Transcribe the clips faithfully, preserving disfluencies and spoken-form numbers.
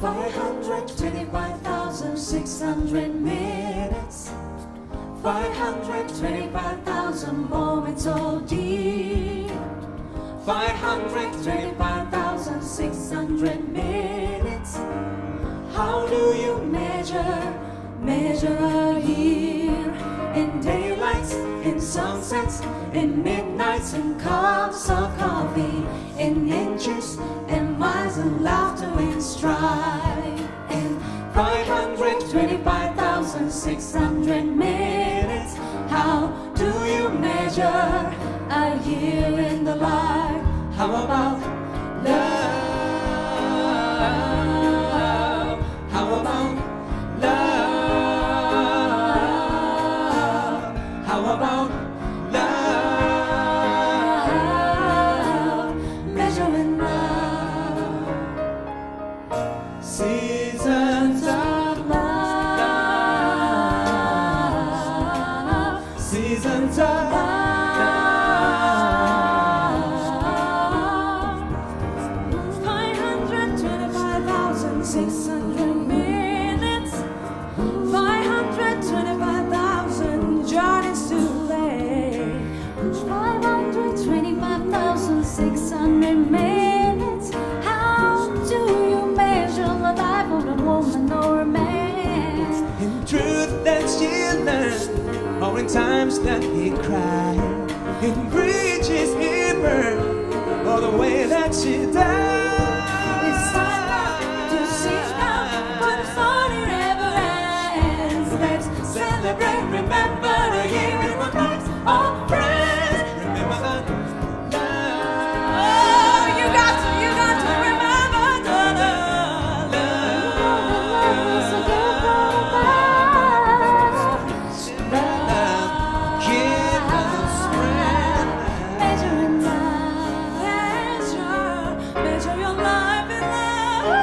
five hundred twenty-five thousand six hundred minutes, five hundred twenty-five thousand moments all deep, five hundred twenty-five thousand six hundred minutes. How do you measure, measure a year? In daylights, in sunsets, in midnights, in cups of coffee, in inches, in miles, and laughter, in strife. In five hundred twenty-five thousand six hundred minutes, how do you measure a year in the life? How about love? How about love? How about love? Measuring love. Seasons of love. Seasons of love. six hundred minutes, five hundred twenty-five thousand journeys to lay, five hundred twenty-five thousand six hundred minutes. How do you measure the life of a woman or a man? In truth that she learned, or in times that he cried, in bridges he burned, or the way that she died. Remember the year we were best of friends. Remember the love. You got to, you got to remember the love. Love. Love. Give us strength. Measuring love. Measure, measure your life in love.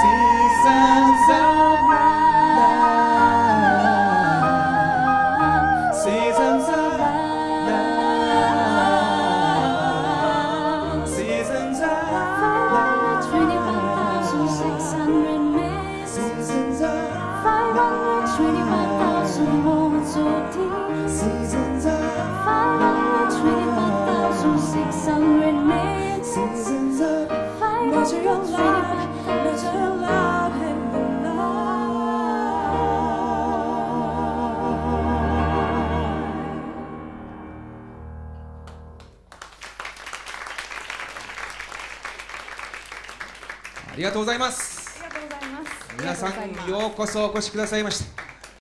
Seasons of love. five hundred twenty-five thousand six hundred minutes, five hundred twenty-five thousand moments or days, five hundred twenty-five thousand six hundred minutes. Measure your life, measure your life in theありがとうございます。皆さんようこそお越しくださいました。